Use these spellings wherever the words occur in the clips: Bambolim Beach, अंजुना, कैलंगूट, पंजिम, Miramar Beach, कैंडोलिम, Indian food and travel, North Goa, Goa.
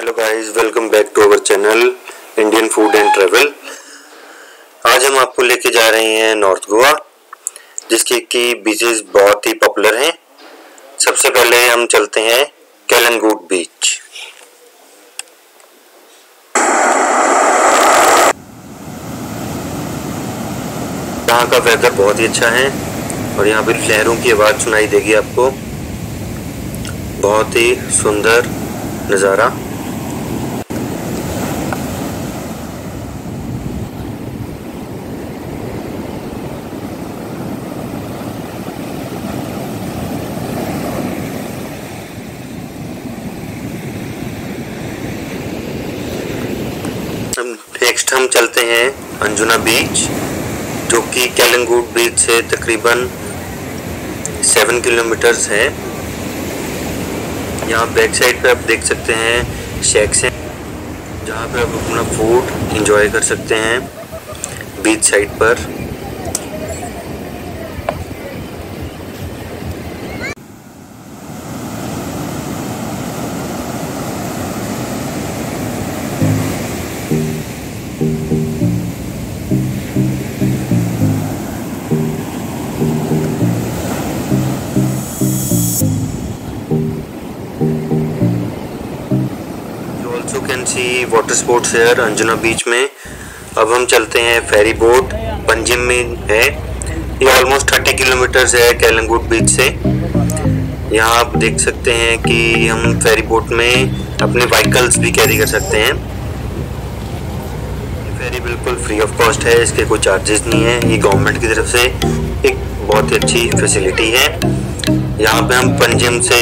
Hello guys, welcome back to our channel Indian food and travel. आज हम आपको लेके जा रहे हैं नॉर्थ गोवा, जिसके की बीचेस बहुत ही पॉपुलर हैं। सबसे पहले हम चलते हैं कैलंगूट बीच। यहाँ का वेदर बहुत ही अच्छा है और यहाँ पर लहरों की आवाज़ सुनाई देगी आपको। बहुत ही सुंदर नज़ारा। नेक्स्ट हम चलते हैं अंजुना बीच, जो कि कैलंगूट बीच से तकरीबन 7 किलोमीटर्स है। यहाँ बैक साइड पे आप देख सकते हैं शेक्स हैं, जहाँ पे आप अपना फूड एंजॉय कर सकते हैं बीच साइड पर। वाटर स्पोर्ट्स है अंजुना बीच में। अब हम चलते हैं फेरी बोट, पंजिम में है। ये ऑलमोस्ट 30 किलोमीटर्स है कैलंगूट बीच से। यहाँ आप देख सकते हैं कि हम फेरी बोट में अपने व्हीकल्स भी कैरी कर सकते हैं। ये फेरी बिल्कुल फ्री ऑफ कॉस्ट है, इसके कोई चार्जेस नहीं है। ये गवर्नमेंट की तरफ से एक बहुत ही अच्छी फैसिलिटी है। यहाँ पे हम पंजिम से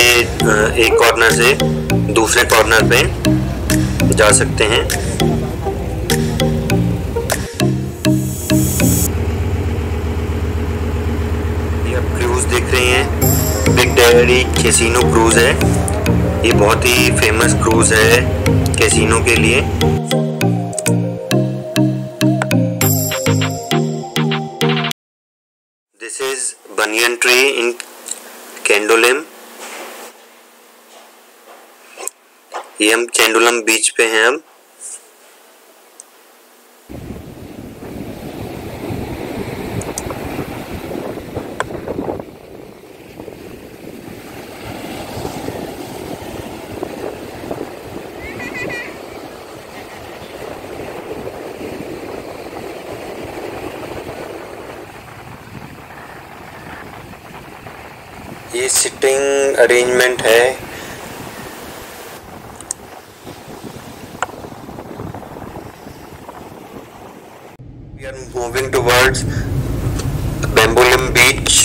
एक कॉर्नर से दूसरे कॉर्नर पे जा सकते हैं। ये आप क्रूज देख रहे हैं, बिग डैडी कैसीनो क्रूज है। ये बहुत ही फेमस क्रूज है कैसीनो के लिए। This is banyan tree in कैंडोलिम। ये हम कैंडोलम बीच पे हैं। हम ये सिटिंग अरेंजमेंट है। Moving towards Bambolim Beach.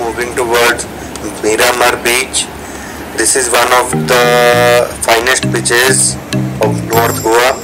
Moving towards Miramar Beach. This is one of the finest beaches of North Goa.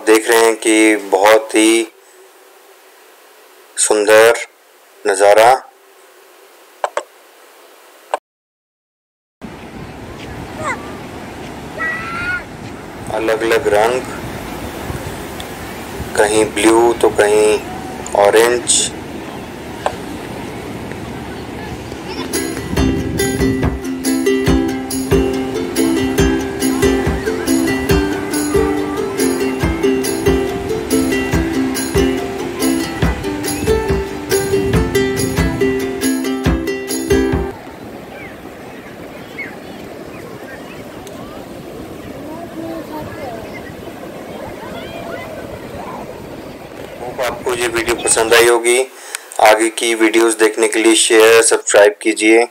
आप देख रहे हैं कि बहुत ही सुंदर नज़ारा। अलग अलग रंग, कहीं ब्लू तो कहीं ऑरेंज। आपको ये वीडियो पसंद आई होगी। आगे की वीडियोस देखने के लिए शेयर सब्सक्राइब कीजिए।